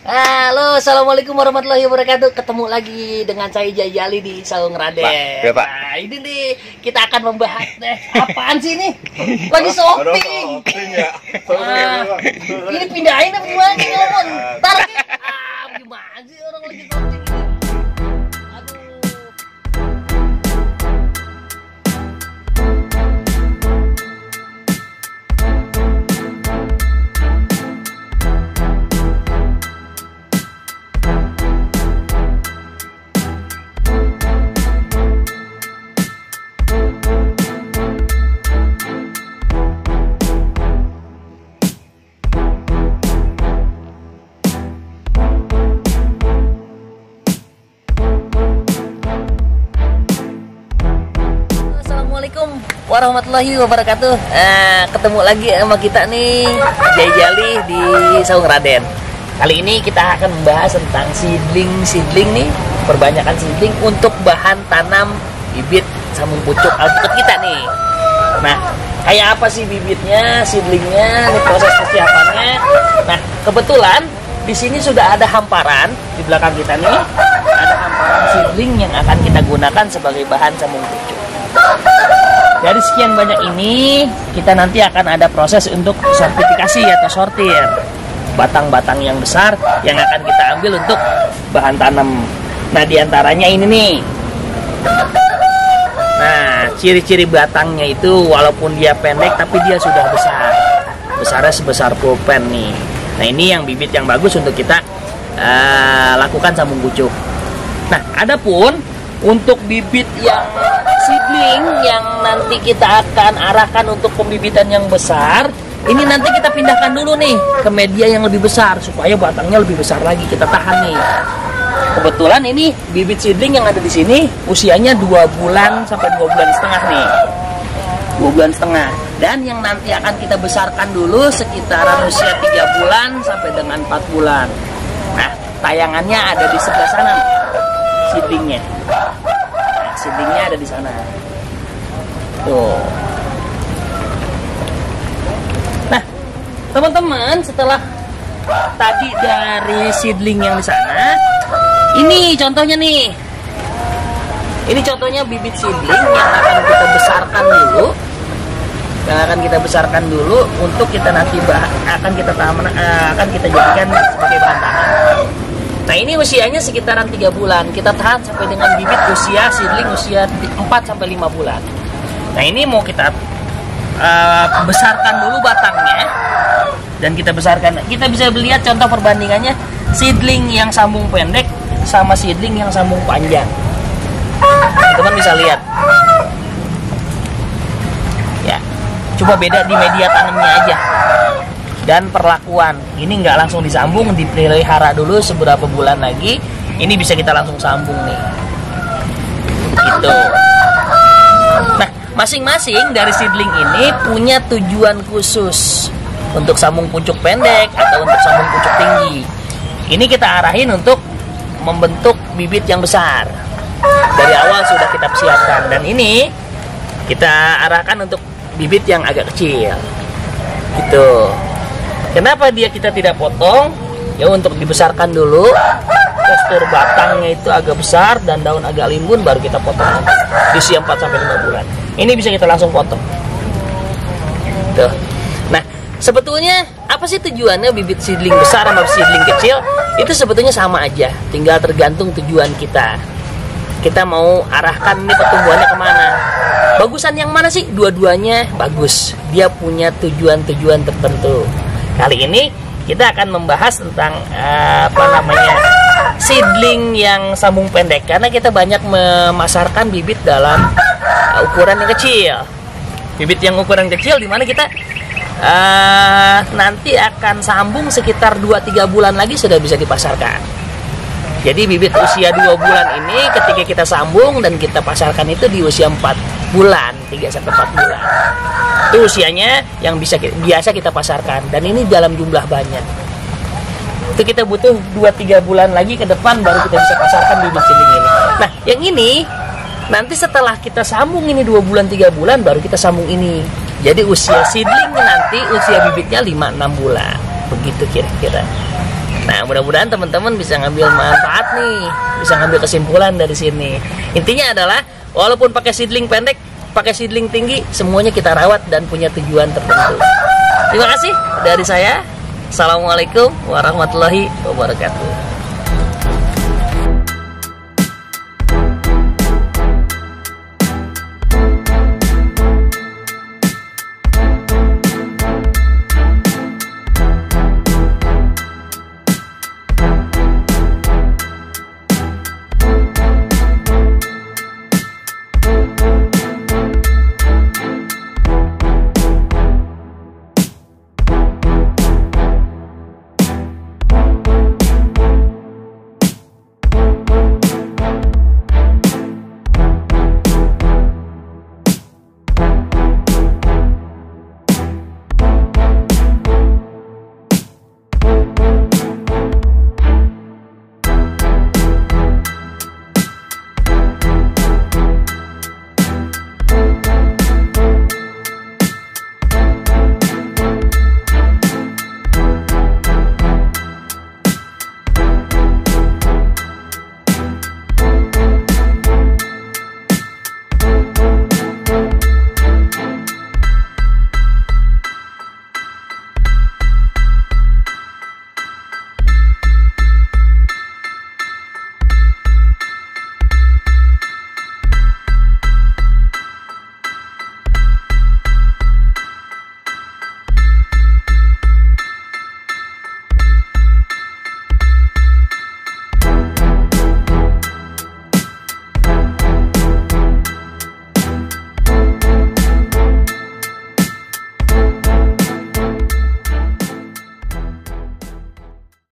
Halo, assalamualaikum warahmatullahi wabarakatuh. Ketemu lagi dengan saya Jai Jali di Saung Raden. Nah, ini nih kita akan membahas apaan sih ini? Lagi shopping. Nah, ini pindahin apa gimana nih ngomong? Ntar gimana sih orang lagi shopping? Assalamualaikum warahmatullahi wabarakatuh. Nah, ketemu lagi sama kita nih Jai Jali di Saung Raden. Kali ini kita akan membahas tentang seedling nih, perbanyakan seedling untuk bahan tanam bibit sambung pucuk alpukat kita nih. Nah, kayak apa sih bibitnya, seedlingnya, nih proses persiapannya. Nah, kebetulan di sini sudah ada hamparan di belakang kita nih, ada hamparan seedling yang akan kita gunakan sebagai bahan sambung pucuk. Dari sekian banyak ini, kita nanti akan ada proses untuk sortifikasi atau sortir. Batang-batang yang besar yang akan kita ambil untuk bahan tanam. Nah, diantaranya ini nih. Nah, ciri-ciri batangnya itu walaupun dia pendek tapi dia sudah besar. Besarnya sebesar pulpen nih. Nah, ini yang bibit yang bagus untuk kita lakukan sambung pucuk. Nah, adapun untuk bibit yang seedling yang nanti kita akan arahkan untuk pembibitan yang besar, ini nanti kita pindahkan dulu nih ke media yang lebih besar supaya batangnya lebih besar lagi, kita tahan nih. Kebetulan ini bibit seedling yang ada di sini usianya 2 bulan sampai 2,5 bulan nih, 2,5 bulan, dan yang nanti akan kita besarkan dulu sekitaran usia 3 bulan sampai dengan 4 bulan. Nah, tayangannya ada di sebelah sana seedlingnya. Seedlingnya ada di sana. Tuh. Nah, teman-teman, setelah tadi dari seedling yang di sana, ini contohnya nih. Ini contohnya bibit seedling yang akan kita besarkan dulu. Untuk kita nanti akan kita jadikan sebagai bahan. Nah, ini usianya sekitaran 3 bulan. Kita tahan sampai dengan bibit usia seedling usia 4-5 bulan. Nah, ini mau kita besarkan dulu batangnya. Dan kita besarkan. Kita bisa lihat contoh perbandingannya seedling yang sambung pendek sama seedling yang sambung panjang. Teman-teman bisa lihat. Ya. Coba beda di media tanamnya aja. Dan perlakuan ini nggak langsung disambung, dipelihara dulu seberapa bulan lagi ini bisa kita langsung sambung nih gitu. Nah, masing-masing dari seedling ini punya tujuan khusus untuk sambung pucuk pendek atau untuk sambung pucuk tinggi. Ini kita arahin untuk membentuk bibit yang besar, dari awal sudah kita persiapkan, dan ini kita arahkan untuk bibit yang agak kecil gitu. Kenapa kita tidak potong? Ya, untuk dibesarkan dulu. Tekstur batangnya itu agak besar dan daun agak limbun, baru kita potong di usia 4-5 bulan. Ini bisa kita langsung potong. Tuh. Nah, sebetulnya apa sih tujuannya bibit seedling besar sama seedling kecil? Itu sebetulnya sama aja, tinggal tergantung tujuan kita. Kita mau arahkan ini pertumbuhannya kemana? Bagusan yang mana sih? Dua-duanya bagus. Dia punya tujuan-tujuan tertentu. Kali ini kita akan membahas tentang seedling yang sambung pendek, karena kita banyak memasarkan bibit dalam ukuran yang kecil. Bibit yang ukuran kecil dimana kita nanti akan sambung sekitar 2-3 bulan lagi sudah bisa dipasarkan. Jadi bibit usia 2 bulan ini ketika kita sambung dan kita pasarkan itu di usia 4 bulan, 3-4 bulan. Itu usianya yang biasa kita pasarkan, dan ini dalam jumlah banyak. Itu kita butuh 2-3 bulan lagi ke depan baru kita bisa pasarkan bibit seedling ini. Nah, yang ini nanti setelah kita sambung ini 2 bulan 3 bulan baru kita sambung ini. Jadi usia seedling nanti usia bibitnya 5-6 bulan. Begitu kira-kira. Nah, mudah-mudahan teman-teman bisa ngambil manfaat nih, bisa ngambil kesimpulan dari sini. Intinya adalah walaupun pakai seedling pendek, pakai seedling tinggi, semuanya kita rawat dan punya tujuan tertentu. Terima kasih dari saya. Assalamualaikum warahmatullahi wabarakatuh.